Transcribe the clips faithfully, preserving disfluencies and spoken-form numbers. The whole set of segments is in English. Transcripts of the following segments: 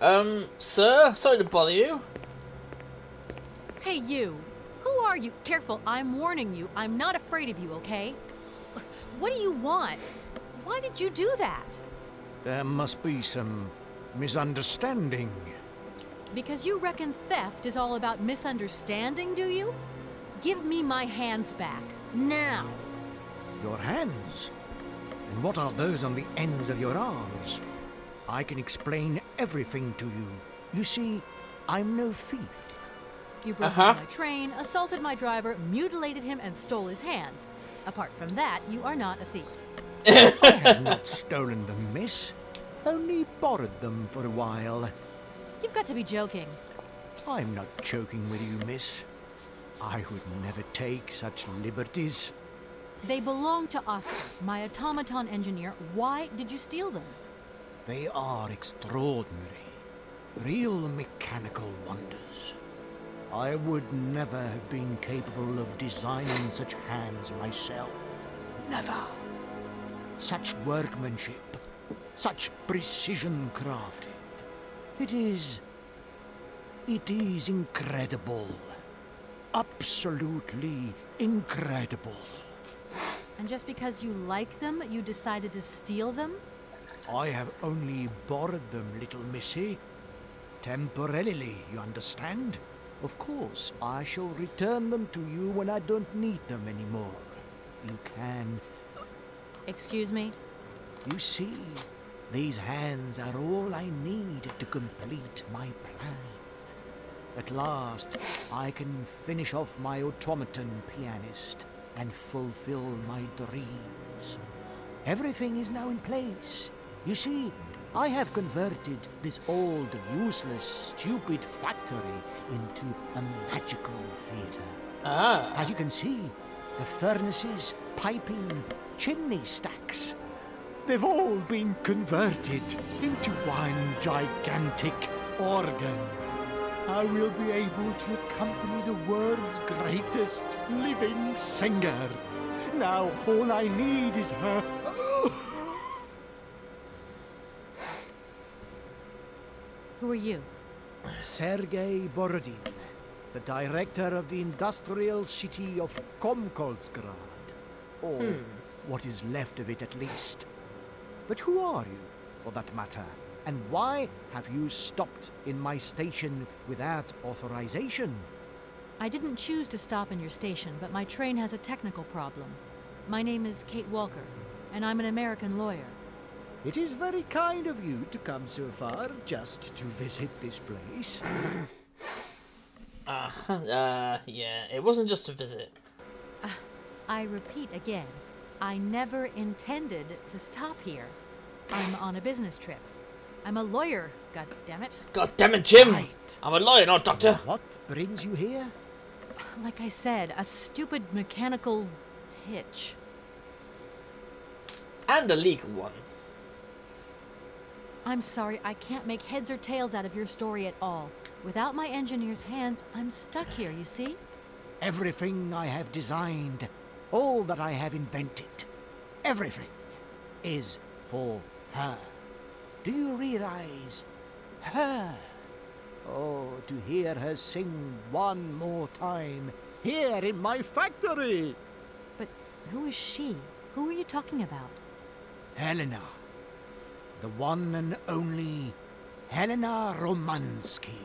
Um, sir, sorry to bother you. Hey, you. Who are you? Careful, I'm warning you. I'm not afraid of you, okay? What do you want? Why did you do that? There must be some misunderstanding. Because you reckon theft is all about misunderstanding, do you? Give me my hands back, now. Your hands? And what are those on the ends of your arms? I can explain everything to you. You see, I'm no thief. You broke uh-huh. my train, assaulted my driver, mutilated him, and stole his hands. Apart from that, you are not a thief. I have not stolen them, miss. Only borrowed them for a while. You've got to be joking. I'm not joking with you, miss. I would never take such liberties. They belong to Oscar, my automaton engineer. Why did you steal them? They are extraordinary. Real mechanical wonders. I would never have been capable of designing such hands myself. Never. Such workmanship. Such precision crafting. It is... It is incredible. Absolutely incredible. And just because you like them, you decided to steal them? I have only borrowed them, little missy. Temporarily, you understand? Of course, I shall return them to you when I don't need them anymore. You can... Excuse me? You see, these hands are all I need to complete my plan. At last, I can finish off my automaton pianist and fulfill my dreams. Everything is now in place. You see, I have converted this old, useless, stupid factory into a magical theater. Ah. As you can see, the furnaces, piping, chimney stacks, they've all been converted into one gigantic organ. I will be able to accompany the world's greatest living singer. Now all I need is her... Who are you? Sergei Borodin, the director of the industrial city of Komkolzgrad. Or hmm. what is left of it at least. But who are you, for that matter? And why have you stopped in my station without authorization? I didn't choose to stop in your station, but my train has a technical problem. My name is Kate Walker, and I'm an American lawyer. It is very kind of you to come so far just to visit this place. uh, uh, yeah, it wasn't just a visit. Uh, I repeat again, I never intended to stop here. I'm on a business trip. I'm a lawyer, God damn it! God damn it, Jim! Right. I'm a lawyer, not doctor! What brings you here? Like I said, a stupid mechanical hitch. And a legal one. I'm sorry, I can't make heads or tails out of your story at all. Without my engineer's hands, I'm stuck here, you see? Everything I have designed, all that I have invented, everything is for her. Do you realize her? Oh, to hear her sing one more time here in my factory! But who is she? Who are you talking about? Helena. The one and only Helena Romansky.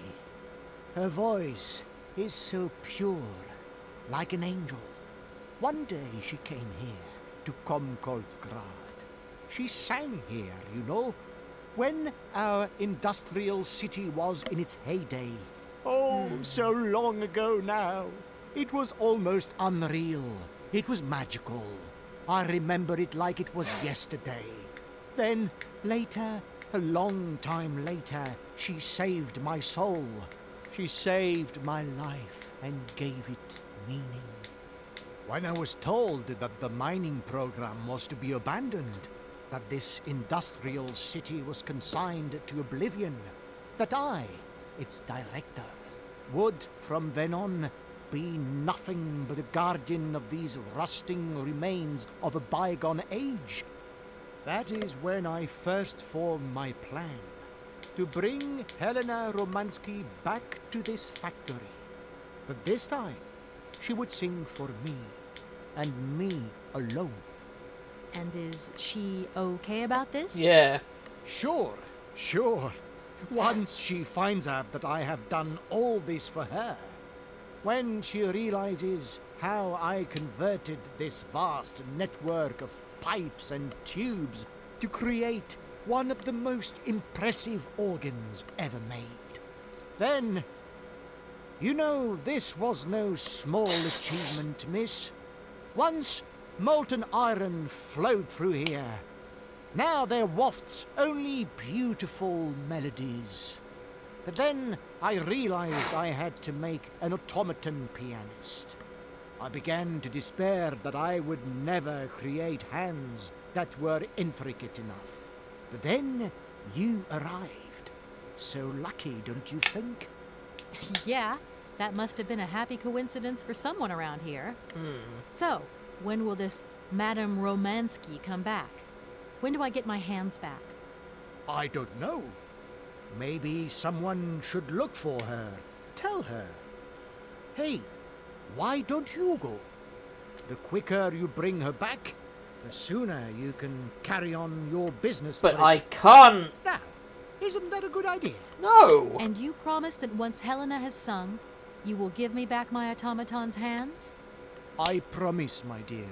Her voice is so pure, like an angel. One day she came here, to Komkolzgrad. She sang here, you know. When our industrial city was in its heyday. Oh, mm. so long ago now. It was almost unreal. It was magical. I remember it like it was yesterday. Then, later, a long time later, she saved my soul. She saved my life and gave it meaning. When I was told that the mining program was to be abandoned, that this industrial city was consigned to oblivion, that I, its director, would from then on be nothing but a guardian of these rusting remains of a bygone age. That is when I first formed my plan. to bring Helena Romansky back to this factory. But this time, she would sing for me, and me alone. And is she okay about this? Yeah. Sure, sure. Once she finds out that I have done all this for her, when she realizes how I converted this vast network of pipes and tubes to create one of the most impressive organs ever made, then, you know, this was no small achievement, miss. Once molten iron flowed through here. Now there wafts only beautiful melodies. But then I realized I had to make an automaton pianist. I began to despair that I would never create hands that were intricate enough. But then you arrived. So lucky, don't you think? Yeah, that must have been a happy coincidence for someone around here. Mm. So, when will this Madame Romansky come back? When do I get my hands back? I don't know. Maybe someone should look for her. Tell her. Hey, why don't you go? The quicker you bring her back, the sooner you can carry on your business. But I can't. Now, isn't that a good idea? No. And you promise that once Helena has sung, you will give me back my automaton's hands? I promise, my dear.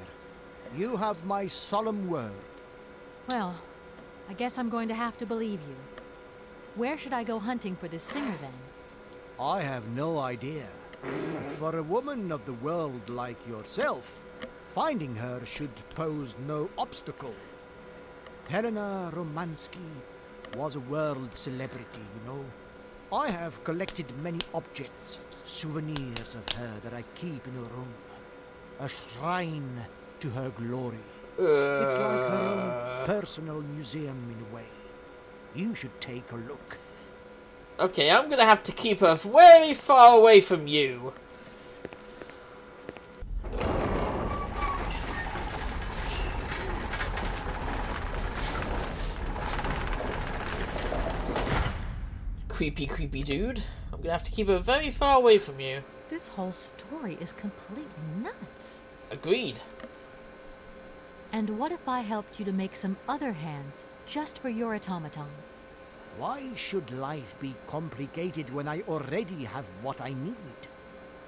You have my solemn word. Well, I guess I'm going to have to believe you. Where should I go hunting for this singer, then? I have no idea. But for a woman of the world like yourself, finding her should pose no obstacle. Helena Romansky was a world celebrity, you know. I have collected many objects, souvenirs of her that I keep in a room. A shrine to her glory. Uh... It's like her own personal museum in a way. You should take a look. Okay, I'm gonna have to keep her very far away from you. Creepy, creepy dude. I'm gonna have to keep her very far away from you. This whole story is completely nuts. Agreed. And what if I helped you to make some other hands, just for your automaton? Why should life be complicated when I already have what I need?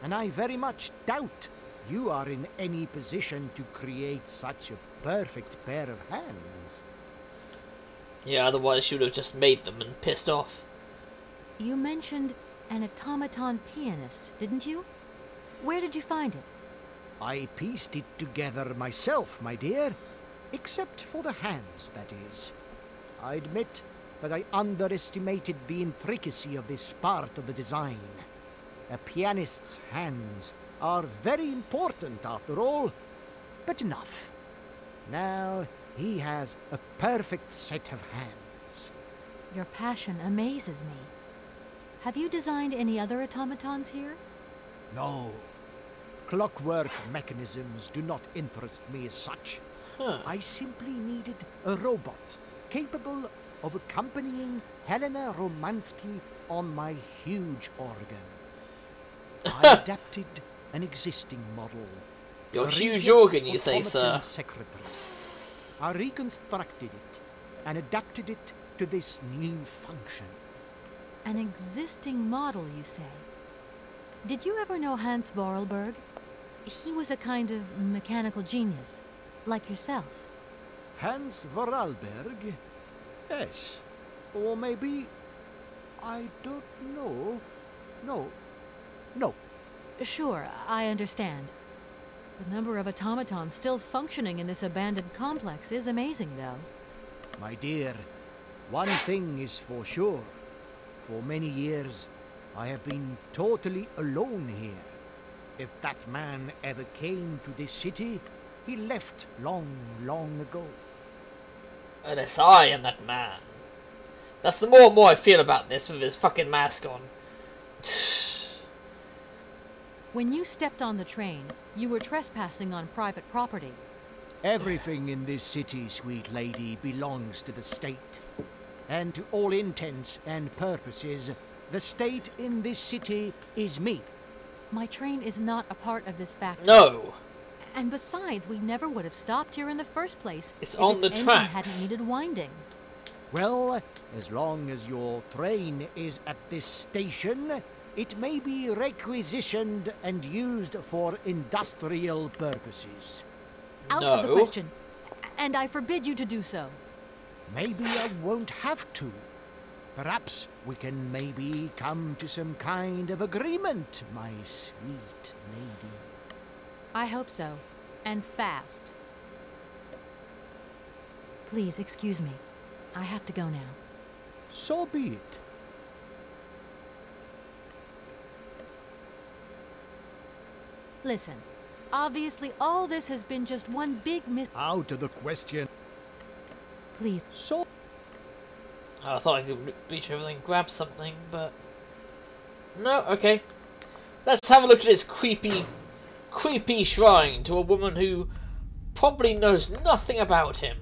And I very much doubt you are in any position to create such a perfect pair of hands. Yeah, otherwise she would have just made them and pissed off. You mentioned an automaton pianist, didn't you? Where did you find it? I pieced it together myself, my dear. Except for the hands, that is. I admit that I underestimated the intricacy of this part of the design. A pianist's hands are very important, after all. But enough. Now he has a perfect set of hands. Your passion amazes me. Have you designed any other automatons here? No. Clockwork mechanisms do not interest me as such. Huh. I simply needed a robot capable of accompanying Helena Romansky on my huge organ. I adapted an existing model. Your huge organ, you say, sir? Secretary. I reconstructed it and adapted it to this new function. An existing model, you say? Did you ever know Hans Vorarlberg? He was a kind of mechanical genius, like yourself. Hans Vorarlberg? Yes. Or maybe... I don't know. No. No. Sure, I understand. The number of automatons still functioning in this abandoned complex is amazing, though. My dear, one thing is for sure. For many years, I have been totally alone here. If that man ever came to this city, he left long, long ago. Unless I am that man. That's the more and more I feel about this with his fucking mask on. When you stepped on the train, you were trespassing on private property. Everything in this city, sweet lady, belongs to the state. and to all intents and purposes, the state in this city is me. My train is not a part of this factory. No. And besides, we never would have stopped here in the first place. It's on the tracks. Hadn't needed winding. Well, as long as your train is at this station, it may be requisitioned and used for industrial purposes. Out no. of the question. And I forbid you to do so. Maybe I won't have to. Perhaps we can maybe come to some kind of agreement, my sweet lady. I hope so. And fast. Please excuse me. I have to go now. So be it. Listen. Obviously, all this has been just one big mis- Out of the question. Please. So. I thought I could reach over and grab something, but no. Okay, let's have a look at this creepy, creepy shrine to a woman who probably knows nothing about him.